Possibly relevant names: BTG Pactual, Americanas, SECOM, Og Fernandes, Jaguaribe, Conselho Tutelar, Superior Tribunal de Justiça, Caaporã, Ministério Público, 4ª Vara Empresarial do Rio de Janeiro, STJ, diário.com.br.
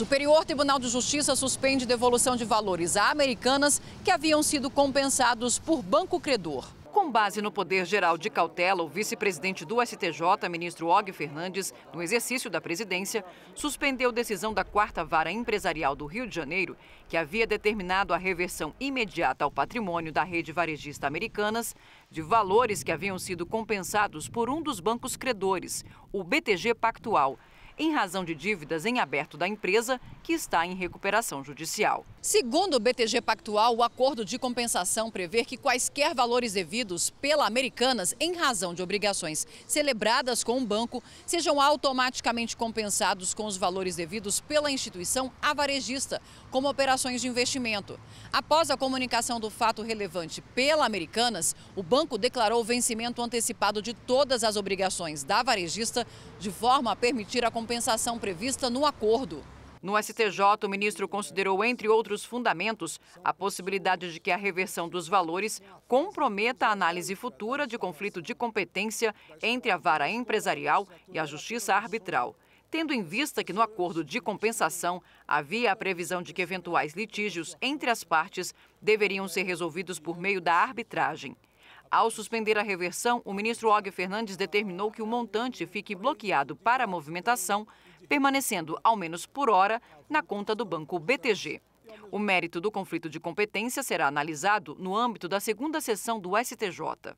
Superior Tribunal de Justiça suspende devolução de valores a Americanas que haviam sido compensados por banco credor. Com base no poder geral de cautela, o vice-presidente do STJ, ministro Og Fernandes, no exercício da presidência, suspendeu decisão da 4ª Vara Empresarial do Rio de Janeiro, que havia determinado a reversão imediata ao patrimônio da rede varejista Americanas de valores que haviam sido compensados por um dos bancos credores, o BTG Pactual, em razão de dívidas em aberto da empresa, que está em recuperação judicial. Segundo o BTG Pactual, o acordo de compensação prevê que quaisquer valores devidos pela Americanas em razão de obrigações celebradas com o banco sejam automaticamente compensados com os valores devidos pela instituição à varejista, como operações de investimento. Após a comunicação do fato relevante pela Americanas, o banco declarou o vencimento antecipado de todas as obrigações da varejista, de forma a permitir a compensação prevista no acordo. No STJ, o ministro considerou, entre outros fundamentos, a possibilidade de que a reversão dos valores comprometa a análise futura de conflito de competência entre a vara empresarial e a justiça arbitral, tendo em vista que no acordo de compensação havia a previsão de que eventuais litígios entre as partes deveriam ser resolvidos por meio da arbitragem. Ao suspender a reversão, o ministro Og Fernandes determinou que o montante fique bloqueado para a movimentação, permanecendo, ao menos por hora, na conta do banco BTG. O mérito do conflito de competência será analisado no âmbito da 2ª sessão do STJ.